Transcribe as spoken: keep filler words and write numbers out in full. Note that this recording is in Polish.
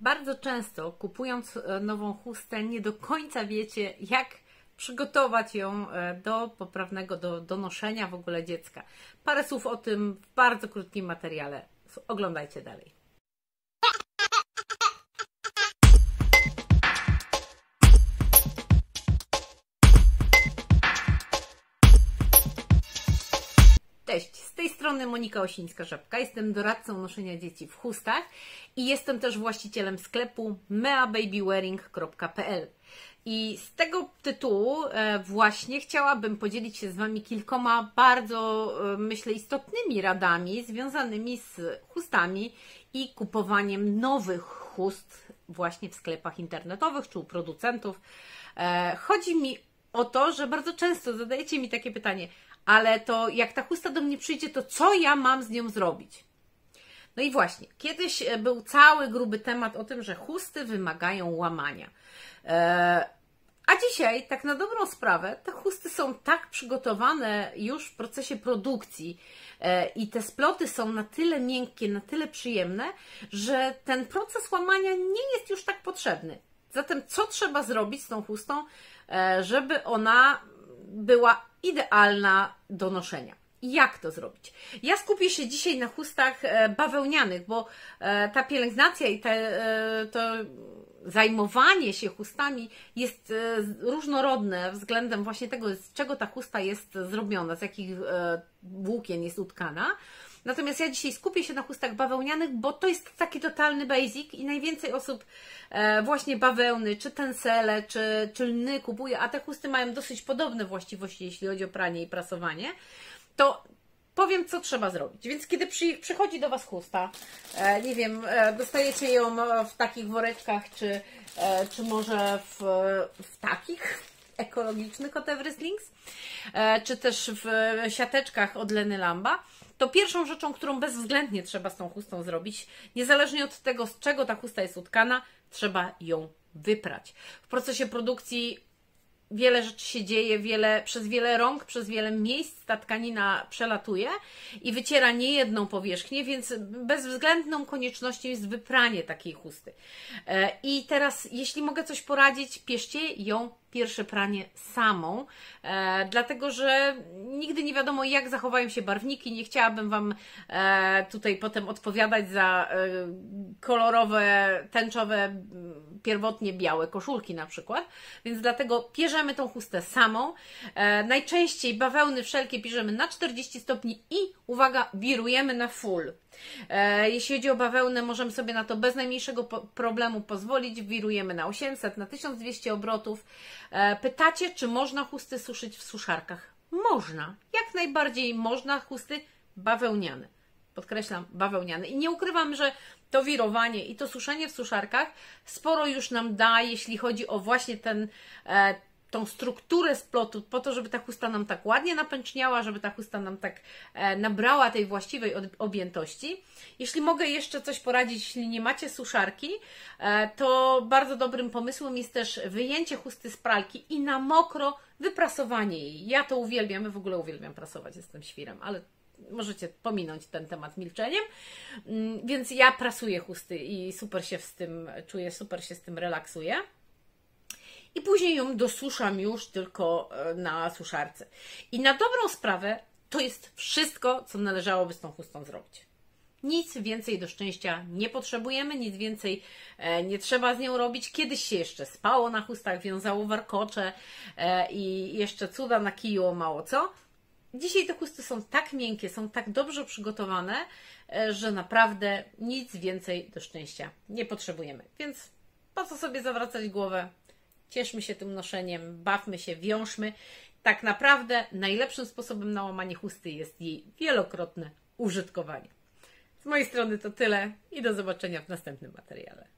Bardzo często kupując nową chustę nie do końca wiecie, jak przygotować ją do poprawnego, do, do noszenia w ogóle dziecka. Parę słów o tym w bardzo krótkim materiale. Oglądajcie dalej. Cześć, z tej strony Monika Osińska-Żabka, jestem doradcą noszenia dzieci w chustach i jestem też właścicielem sklepu mea baby wearing kropka p l. I z tego tytułu właśnie chciałabym podzielić się z Wami kilkoma bardzo, myślę, istotnymi radami związanymi z chustami i kupowaniem nowych chust właśnie w sklepach internetowych czy u producentów. Chodzi mi o to, że bardzo często zadajecie mi takie pytanie: ale to jak ta chusta do mnie przyjdzie, to co ja mam z nią zrobić? No i właśnie, kiedyś był cały gruby temat o tym, że chusty wymagają łamania. A dzisiaj, tak na dobrą sprawę, te chusty są tak przygotowane już w procesie produkcji i te sploty są na tyle miękkie, na tyle przyjemne, że ten proces łamania nie jest już tak potrzebny. Zatem co trzeba zrobić z tą chustą, żeby ona była idealna do noszenia? Jak to zrobić? Ja skupię się dzisiaj na chustach bawełnianych, bo ta pielęgnacja i te, to zajmowanie się chustami jest różnorodne względem właśnie tego, z czego ta chusta jest zrobiona, z jakich włókien jest utkana. Natomiast ja dzisiaj skupię się na chustach bawełnianych, bo to jest taki totalny basic i najwięcej osób właśnie bawełny, czy tensele, czy, czy lny kupuje, a te chusty mają dosyć podobne właściwości, jeśli chodzi o pranie i prasowanie. To powiem, co trzeba zrobić. Więc kiedy przy, przychodzi do Was chusta, e, nie wiem, e, dostajecie ją w takich woreczkach, czy, e, czy może w, w takich ekologicznych od Everyslings, e, czy też w siateczkach od Lenny Lamba, to pierwszą rzeczą, którą bezwzględnie trzeba z tą chustą zrobić, niezależnie od tego, z czego ta chusta jest utkana, trzeba ją wyprać. W procesie produkcji wiele rzeczy się dzieje, wiele, przez wiele rąk, przez wiele miejsc ta tkanina przelatuje i wyciera niejedną powierzchnię, więc bezwzględną koniecznością jest wypranie takiej chusty. I teraz, jeśli mogę coś poradzić, pieszcie ją pierwsze pranie samą, dlatego że nigdy nie wiadomo, jak zachowają się barwniki. Nie chciałabym Wam tutaj potem odpowiadać za kolorowe, tęczowe, pierwotnie białe koszulki na przykład, więc dlatego pierzemy tą chustę samą. Najczęściej bawełny wszelkie pierzemy na czterdzieści stopni i, uwaga, wirujemy na full. Jeśli chodzi o bawełnę, możemy sobie na to bez najmniejszego problemu pozwolić. Wirujemy na osiemset, na tysiąc dwieście obrotów. Pytacie, czy można chusty suszyć w suszarkach? Można, jak najbardziej można chusty bawełniane. Podkreślam, bawełniane. I nie ukrywam, że to wirowanie i to suszenie w suszarkach sporo już nam da, jeśli chodzi o właśnie ten, tą strukturę splotu, po to, żeby ta chusta nam tak ładnie napęczniała, żeby ta chusta nam tak nabrała tej właściwej objętości. Jeśli mogę jeszcze coś poradzić, jeśli nie macie suszarki, to bardzo dobrym pomysłem jest też wyjęcie chusty z pralki i na mokro wyprasowanie jej. Ja to uwielbiam, ja w ogóle uwielbiam prasować, jestem świrem, ale możecie pominąć ten temat milczeniem. Więc ja prasuję chusty i super się z tym czuję, super się z tym relaksuję. I później ją dosuszam już tylko na suszarce. I na dobrą sprawę to jest wszystko, co należałoby z tą chustą zrobić. Nic więcej do szczęścia nie potrzebujemy, nic więcej nie trzeba z nią robić. Kiedyś się jeszcze spało na chustach, wiązało warkocze i jeszcze cuda na kiju, mało co. Dzisiaj te chusty są tak miękkie, są tak dobrze przygotowane, że naprawdę nic więcej do szczęścia nie potrzebujemy. Więc po co sobie zawracać głowę? Cieszmy się tym noszeniem, bawmy się, wiążmy. Tak naprawdę najlepszym sposobem na łamanie chusty jest jej wielokrotne użytkowanie. Z mojej strony to tyle i do zobaczenia w następnym materiale.